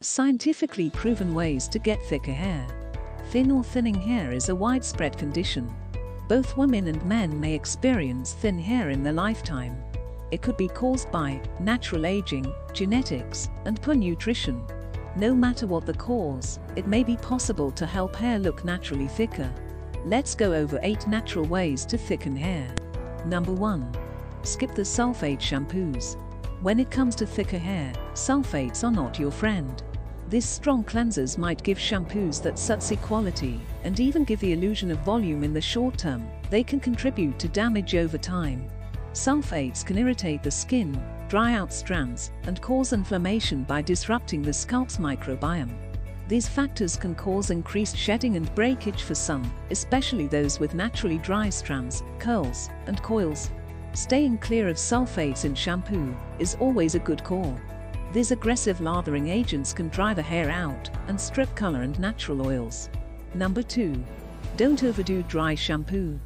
Scientifically proven ways to get thicker hair. Thin or thinning hair is a widespread condition. Both women and men may experience thin hair in their lifetime. It could be caused by natural aging, genetics, and poor nutrition. No matter what the cause, it may be possible to help hair look naturally thicker. Let's go over 8 natural ways to thicken hair. Number 1. Skip the sulfate shampoos. When it comes to thicker hair, sulfates are not your friend. These strong cleansers might give shampoos that sudsy quality, and even give the illusion of volume in the short term. They can contribute to damage over time. Sulfates can irritate the skin, dry out strands, and cause inflammation by disrupting the scalp's microbiome. These factors can cause increased shedding and breakage for some, especially those with naturally dry strands, curls, and coils. Staying clear of sulfates in shampoo is always a good call. These aggressive lathering agents can dry the hair out and strip color and natural oils. Number 2. Don't overdo dry shampoo.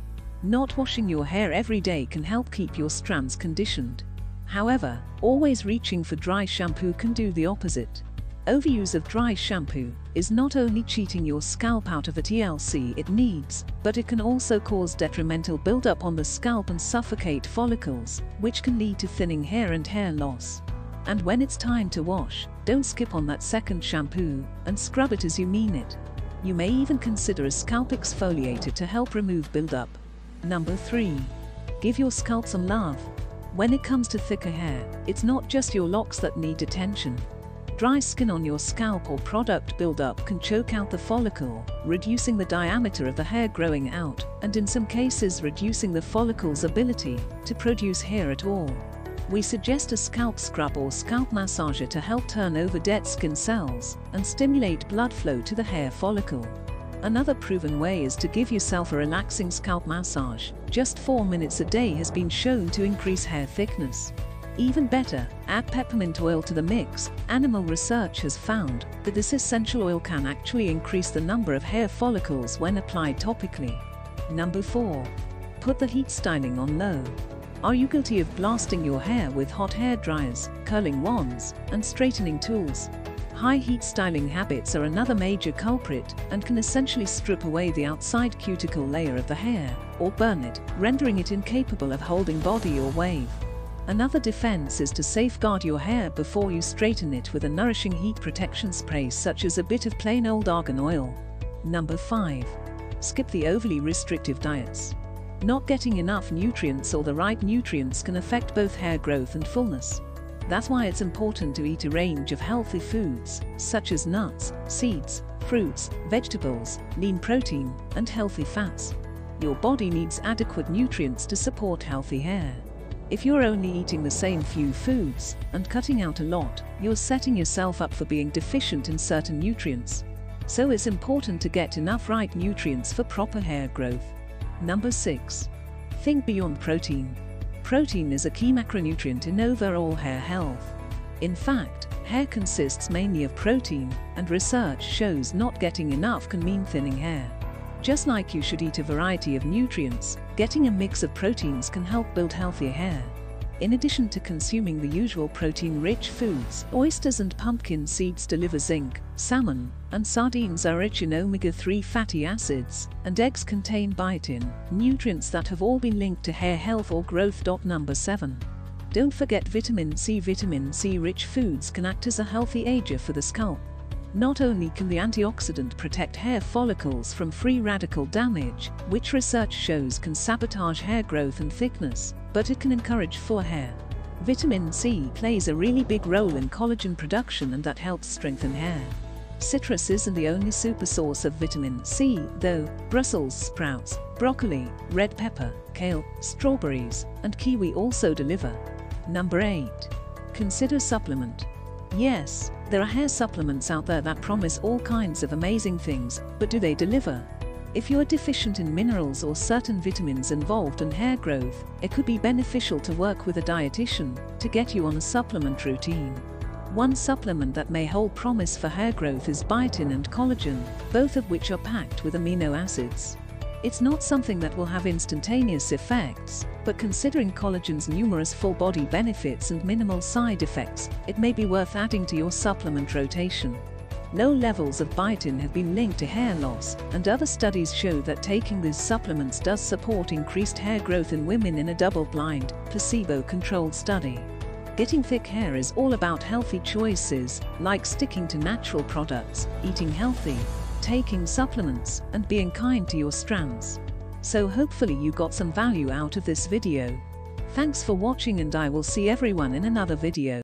Not washing your hair every day can help keep your strands conditioned. However, always reaching for dry shampoo can do the opposite. Overuse of dry shampoo is not only cheating your scalp out of a TLC it needs, but it can also cause detrimental buildup on the scalp and suffocate follicles, which can lead to thinning hair and hair loss. And when it's time to wash, don't skip on that second shampoo, and scrub it as you mean it. You may even consider a scalp exfoliator to help remove buildup. Number 3. Give your scalp some love. When it comes to thicker hair, it's not just your locks that need attention. Dry skin on your scalp or product buildup can choke out the follicle, reducing the diameter of the hair growing out, and in some cases reducing the follicle's ability to produce hair at all. We suggest a scalp scrub or scalp massager to help turn over dead skin cells and stimulate blood flow to the hair follicle. Another proven way is to give yourself a relaxing scalp massage. Just 4 minutes a day has been shown to increase hair thickness. Even better, add peppermint oil to the mix. Animal research has found that this essential oil can actually increase the number of hair follicles when applied topically. Number 4. Put the heat styling on low. Are you guilty of blasting your hair with hot hair dryers, curling wands, and straightening tools? High heat styling habits are another major culprit and can essentially strip away the outside cuticle layer of the hair, or burn it, rendering it incapable of holding body or wave. Another defense is to safeguard your hair before you straighten it with a nourishing heat protection spray such as a bit of plain old argan oil. Number 5. Skip the overly restrictive diets. Not getting enough nutrients or the right nutrients can affect both hair growth and fullness. That's why it's important to eat a range of healthy foods, such as nuts, seeds, fruits, vegetables, lean protein, and healthy fats. Your body needs adequate nutrients to support healthy hair. If you're only eating the same few foods and cutting out a lot, you're setting yourself up for being deficient in certain nutrients. So it's important to get enough right nutrients for proper hair growth. Number 6. Think beyond protein. Protein is a key macronutrient in overall hair health. In fact, hair consists mainly of protein, and research shows not getting enough can mean thinning hair. Just like you should eat a variety of nutrients, getting a mix of proteins can help build healthier hair. In addition to consuming the usual protein-rich foods, oysters and pumpkin seeds deliver zinc, salmon and sardines are rich in omega-3 fatty acids, and eggs contain biotin, nutrients that have all been linked to hair health or growth. Number 7. Don't forget vitamin C. Vitamin C-rich foods can act as a healthy ager for the scalp. Not only can the antioxidant protect hair follicles from free radical damage, which research shows can sabotage hair growth and thickness, but it can encourage fuller hair. Vitamin C plays a really big role in collagen production, and that helps strengthen hair. Citrus isn't the only super source of vitamin C, though. Brussels sprouts, broccoli, red pepper, kale, strawberries, and kiwi also deliver. Number 8. Consider supplement. Yes, there are hair supplements out there that promise all kinds of amazing things, but do they deliver? If you're deficient in minerals or certain vitamins involved in hair growth, it could be beneficial to work with a dietitian to get you on a supplement routine. One supplement that may hold promise for hair growth is biotin and collagen, both of which are packed with amino acids. It's not something that will have instantaneous effects, but considering collagen's numerous full-body benefits and minimal side effects, it may be worth adding to your supplement rotation. Low levels of biotin have been linked to hair loss, and other studies show that taking these supplements does support increased hair growth in women in a double-blind, placebo-controlled study. Getting thick hair is all about healthy choices, like sticking to natural products, eating healthy, taking supplements, and being kind to your strands. So hopefully you got some value out of this video. Thanks for watching, and I will see everyone in another video.